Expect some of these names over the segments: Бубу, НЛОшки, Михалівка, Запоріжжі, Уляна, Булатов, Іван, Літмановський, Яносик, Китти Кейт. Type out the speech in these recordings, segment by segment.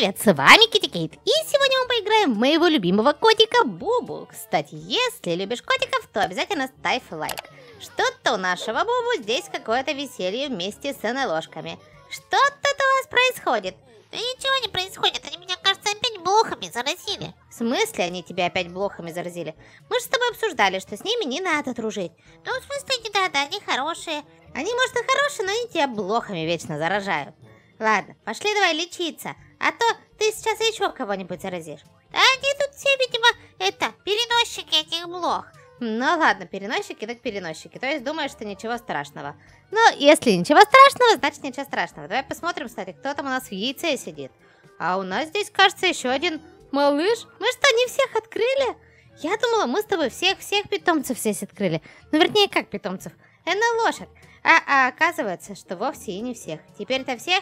привет, с вами Китти Кейт, и сегодня мы поиграем в моего любимого котика Бубу. Кстати, если любишь котиков, то обязательно ставь лайк. Что-то у нашего Бубу здесь какое-то веселье вместе с НЛОшками. Что-то тут у вас происходит. Да ничего не происходит, они меня, кажется, опять блохами заразили. В смысле они тебя опять блохами заразили? Мы же с тобой обсуждали, что с ними не надо дружить. Ну, в смысле, не надо, они хорошие. Они, может, и хорошие, но они тебя блохами вечно заражают. Ладно, пошли давай лечиться, а то ты сейчас еще кого-нибудь заразишь. Да они тут все, видимо, это, переносчики этих блох. Ну ладно, переносчики так переносчики, то есть думаешь, что ничего страшного. Ну, если ничего страшного, значит ничего страшного. Давай посмотрим, кстати, кто там у нас в яйце сидит. А у нас здесь, кажется, еще один малыш. Мы что, не всех открыли? Я думала, мы с тобой всех питомцев здесь открыли. Ну, вернее, как питомцев? НЛОшек. А оказывается, что вовсе и не всех. Теперь-то всех?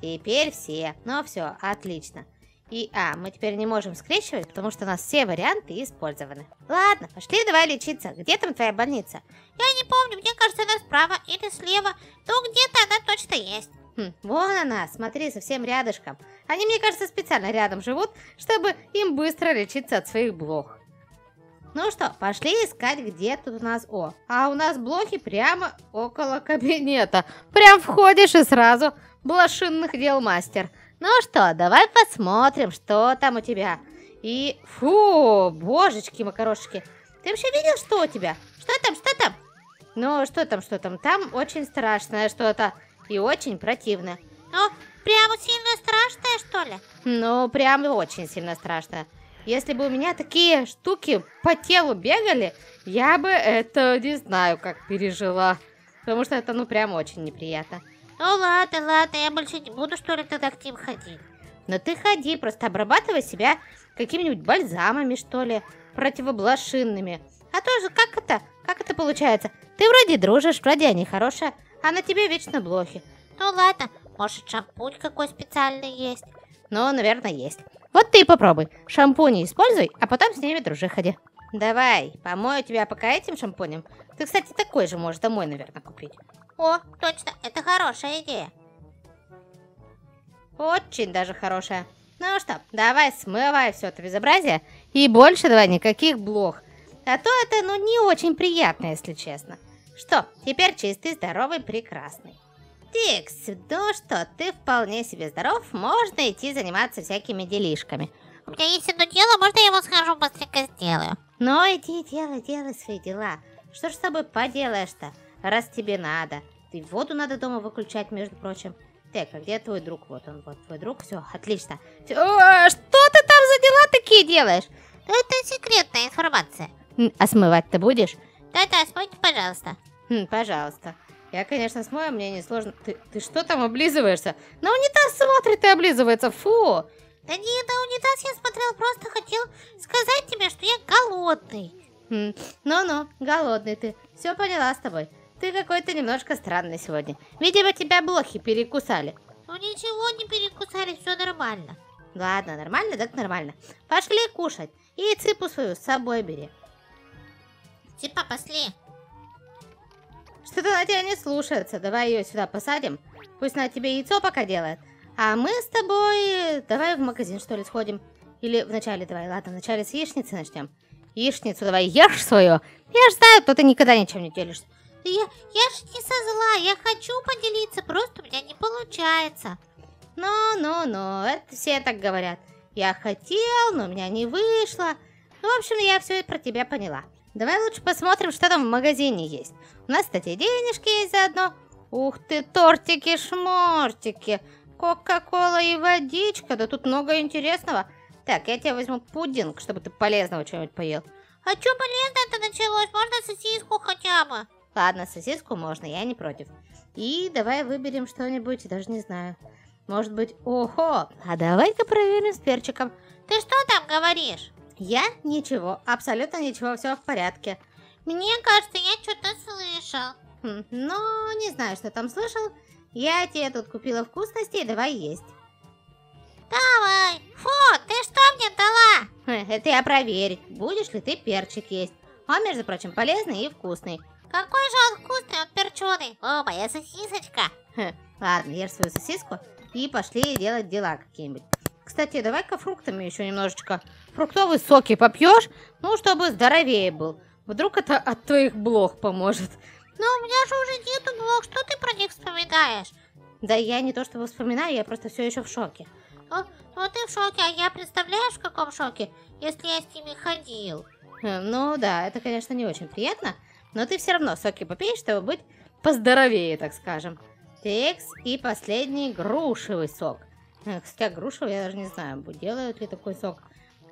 Теперь все. Ну все, отлично. И мы теперь не можем скрещивать, потому что у нас все варианты использованы. Ладно, пошли давай лечиться. Где там твоя больница? Я не помню, мне кажется, она справа или слева. Ну где-то она точно есть. Вон она, смотри, совсем рядышком. Они, мне кажется, специально рядом живут, чтобы им быстро лечиться от своих блох. Ну что, пошли искать, где тут у нас... А у нас блохи прямо около кабинета. Прям входишь и сразу... Блошинных дел мастер. Ну что, давай посмотрим, что там у тебя. И, фу, божечки, макарошечки. Ты вообще видел, что у тебя? Что там, что там? Ну, что там, что там? Там очень страшное что-то. И очень противное. Ну, прямо сильно страшное, что ли? Ну, прям очень сильно страшное. Если бы у меня такие штуки по телу бегали, я бы это, не знаю, как пережила. Потому что это, ну, прям очень неприятно. Ну ладно, ладно, я больше не буду, что ли, тогда к ним ходить. Но ты ходи, просто обрабатывай себя какими-нибудь бальзамами, что ли, противоблошинными. А тоже, как это получается? Ты вроде дружишь, вроде они хорошие, а на тебе вечно блохи. Ну ладно, может, шампунь какой специальный есть? Ну, наверное, есть. Вот ты и попробуй, шампунь используй, а потом с ними дружи ходи. Давай, помою тебя пока этим шампунем. Ты, кстати, такой же можешь домой, наверное, купить. О, точно, это хорошая идея. Очень даже хорошая. Ну что, давай смывай все это безобразие. И больше давай никаких блох. А то это, ну, не очень приятно, если честно. Что, теперь чистый, здоровый, прекрасный. Тикс, ну что, ты вполне себе здоров. Можно идти заниматься всякими делишками. У меня есть одно дело, можно я его схожу быстренько сделаю? Ну, иди, делай свои дела. Что ж с тобой поделаешь-то, раз тебе надо? Ты воду надо дома выключать, между прочим. Так, а где твой друг? Вот он, вот твой друг, все, отлично. Что ты там за дела такие делаешь? Да это секретная информация. А смывать-то будешь? Да, смойте, пожалуйста. Пожалуйста. Я, конечно, смою, мне несложно. Ты что там облизываешься? На унитаз смотрит и облизывается, фу. Да не на унитаз я смотрел, просто хотел сказать тебе, что я голодный. Ну-ну, голодный ты. Все поняла с тобой. Ты какой-то немножко странный сегодня. Видимо, тебя блохи перекусали. Ну ничего не перекусали, все нормально. Ладно, нормально, так нормально. Пошли кушать. И цыпу свою с собой бери. Цыпа, пошли. Что-то она тебя не слушается. Давай ее сюда посадим. Пусть она тебе яйцо пока делает. А мы с тобой давай в магазин, что ли, сходим. Или вначале давай, ладно, вначале с яичницы начнем. Яичницу давай ешь свою. Я ж знаю, то ты никогда ничем не делишься. Я ж не со зла, я хочу поделиться, просто у меня не получается. Ну, это все так говорят. Я хотел, но у меня не вышло. Ну, в общем, я все про тебя поняла. Давай лучше посмотрим, что там в магазине есть. У нас, кстати, денежки есть заодно. Ух ты, тортики-шмортики. Кока-кола и водичка, да тут много интересного. Так, я тебе возьму пудинг, чтобы ты полезного чего-нибудь поел. А что полезно-то началось? Можно сосиску хотя бы? Ладно, сосиску можно, я не против. И давай выберем что-нибудь, даже не знаю. Может быть, ого, а давай-ка проверим с перчиком. Ты что там говоришь? Я ничего, абсолютно ничего, все в порядке. Мне кажется, я что-то слышал. Ну, не знаю, что там слышал. Я тебе тут купила вкусностей, давай есть. Давай! Фу, ты что мне дала? Это я проверю, будешь ли ты перчик есть. Он, между прочим, полезный и вкусный. Какой же он вкусный, он перченый. О, моя сосисочка. Ладно, ешь свою сосиску и пошли делать дела какие-нибудь. Кстати, давай-ка фруктами еще немножечко. Фруктовые соки попьешь, ну, чтобы здоровее был. Вдруг это от твоих блох поможет. Но у меня же уже нету блох, что ты про них вспоминаешь? Да я не то чтобы вспоминаю, я просто все еще в шоке. Ну ты в шоке, а я, представляешь, в каком шоке, если я с ними ходил? Ну да, это, конечно, не очень приятно, но ты все равно соки попей, чтобы быть поздоровее, так скажем. Текс и последний грушевый сок. Кстати, грушевый, я даже не знаю, делают ли такой сок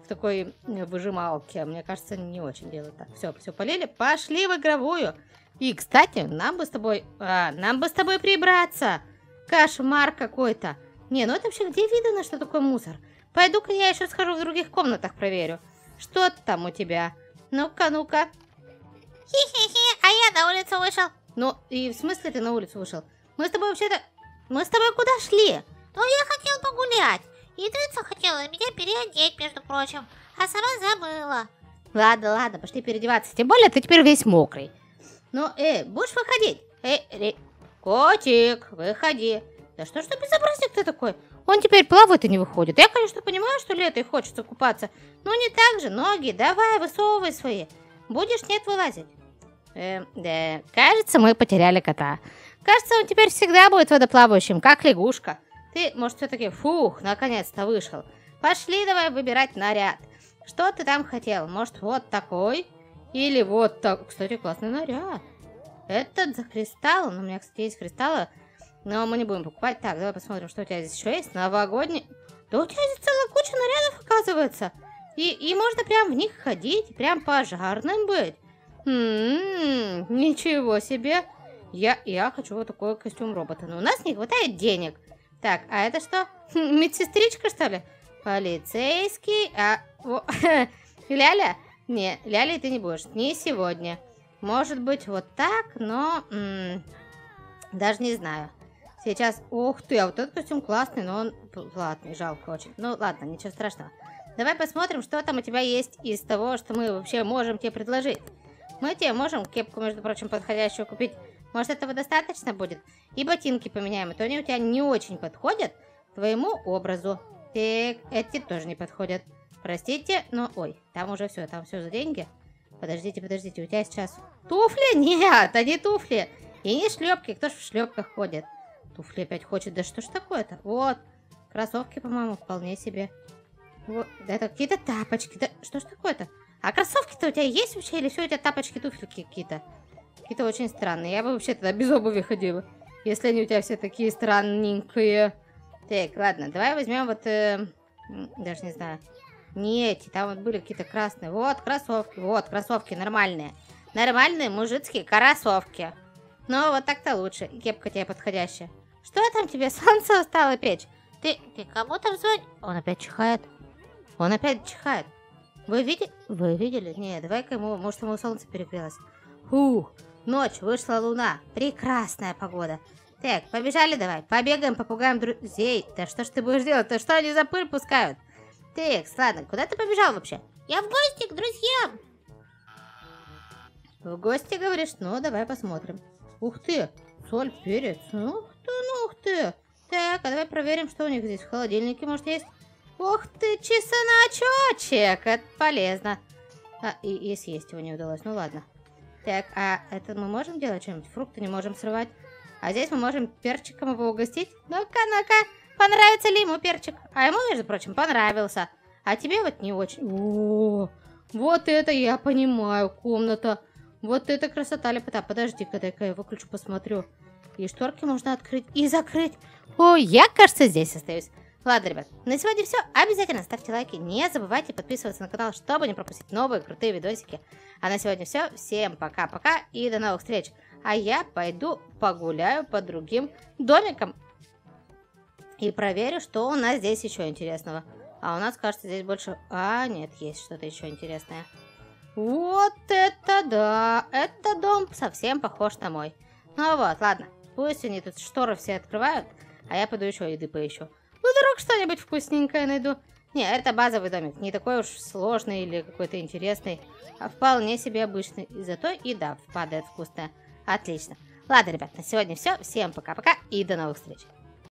в такой выжималке. Мне кажется, не очень делают так. Все, все полили, пошли в игровую. И, кстати, нам бы с тобой прибраться. Кошмар какой-то. Не, ну это вообще где видно, что такое мусор? Пойду-ка я еще схожу в других комнатах, проверю. Что там у тебя? Ну-ка, ну-ка. Хи-хи-хи, а я на улицу вышел. Ну, и в смысле ты на улицу вышел? Мы с тобой вообще-то... Мы с тобой куда шли? Ну, я хотел погулять. Ядрица хотела меня переодеть, между прочим. А сама забыла. Ладно, ладно, пошли переодеваться. Тем более ты теперь весь мокрый. Ну, будешь выходить? Котик, выходи. Да что ж ты безобразник-то такой? Он теперь плавает и не выходит. Я, конечно, понимаю, что лето и хочется купаться. Но не так же. Ноги давай, высовывай свои. Будешь, нет, вылазить. Да, кажется, мы потеряли кота. Кажется, он теперь всегда будет водоплавающим, как лягушка. Ты, может, все-таки, фух, наконец-то вышел. Пошли давай выбирать наряд. Что ты там хотел? Может, вот такой? Или вот так? Кстати, классный наряд. Этот за кристалл. Ну, у меня, кстати, есть кристаллы. Но мы не будем покупать. Так, давай посмотрим, что у тебя здесь еще есть. Новогодний. Да у тебя здесь целая куча нарядов, оказывается. И можно прям в них ходить. Прям пожарным быть. Ничего себе. Я хочу вот такой костюм робота. Но у нас не хватает денег. Так, а это что? Медсестричка, что ли? Полицейский. Ляля? Не, лялей ты не будешь. Не сегодня. Может быть, вот так, но... даже не знаю. Сейчас, ух ты, а вот этот костюм классный, но он платный, жалко очень. Ну ладно, ничего страшного. Давай посмотрим, что там у тебя есть из того, что мы вообще можем тебе предложить. Мы тебе можем кепку, между прочим, подходящую купить. Может, этого достаточно будет? И ботинки поменяем, а то они у тебя не очень подходят твоему образу. Так, эти тоже не подходят. Простите, но, ой, там уже все, там все за деньги. Подождите, подождите, у тебя сейчас туфли? Нет, они туфли. И не шлепки, кто ж в шлепках ходит? Туфли опять хочет, да что ж такое-то? Вот, кроссовки, по-моему, вполне себе. Вот, да, это какие-то тапочки, да что ж такое-то? А кроссовки-то у тебя есть вообще, или все у тебя тапочки, туфли какие-то? Какие-то очень странные, я бы вообще тогда без обуви ходила, если они у тебя все такие странненькие. Так, ладно, давай возьмем вот, даже не знаю, не эти, там вот были какие-то красные. Вот, кроссовки нормальные. Нормальные мужицкие кроссовки. Но вот так-то лучше. Кепка тебе подходящая. Что там тебе? Солнце устало печь. Ты кому-то взвонил? Он опять чихает. Он опять чихает. Вы видели? Вы видели? Не, давай-ка ему, может, ему солнце перегрелось. Фух, ночь, вышла луна. Прекрасная погода. Так, побежали давай. Побегаем, попугаем друзей. Да что ж ты будешь делать? Да что они за пыль пускают? Так, ладно, куда ты побежал вообще? Я в гости к друзьям. В гости, говоришь? Ну, давай посмотрим. Ух ты, соль, перец, ух ты. Так, а давай проверим, что у них здесь в холодильнике, может, есть. Ух ты, чесночочек, это полезно. А, и съесть его не удалось, ну ладно. Так, а это мы можем делать что-нибудь? Фрукты не можем срывать. А здесь мы можем перчиком его угостить. Ну-ка, понравится ли ему перчик? А ему, между прочим, понравился. А тебе вот не очень. О, вот это я понимаю, комната. Вот это красота, лепота. Подожди-ка, дай-ка я выключу, посмотрю. И шторки можно открыть и закрыть. Ой, я, кажется, здесь остаюсь. Ладно, ребят, на сегодня все. Обязательно ставьте лайки. Не забывайте подписываться на канал, чтобы не пропустить новые крутые видосики. А на сегодня все. Всем пока-пока и до новых встреч. А я пойду погуляю по другим домикам. И проверю, что у нас здесь еще интересного. А у нас, кажется, здесь больше... А, нет, есть что-то еще интересное. Вот это да! Этот дом совсем похож на мой. Ну вот, ладно. Пусть они тут шторы все открывают, а я пойду еще еды поищу. Ну, вдруг что-нибудь вкусненькое найду. Не, это базовый домик. Не такой уж сложный или какой-то интересный, а вполне себе обычный. И зато еда падает вкусная. Отлично. Ладно, ребят, на сегодня все. Всем пока-пока и до новых встреч.